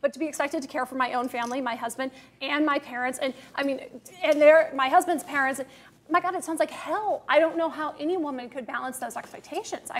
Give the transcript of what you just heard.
but to be expected to care for my own family, my husband, and my parents, and I mean, and my husband's parents. My God, it sounds like hell. I don't know how any woman could balance those expectations.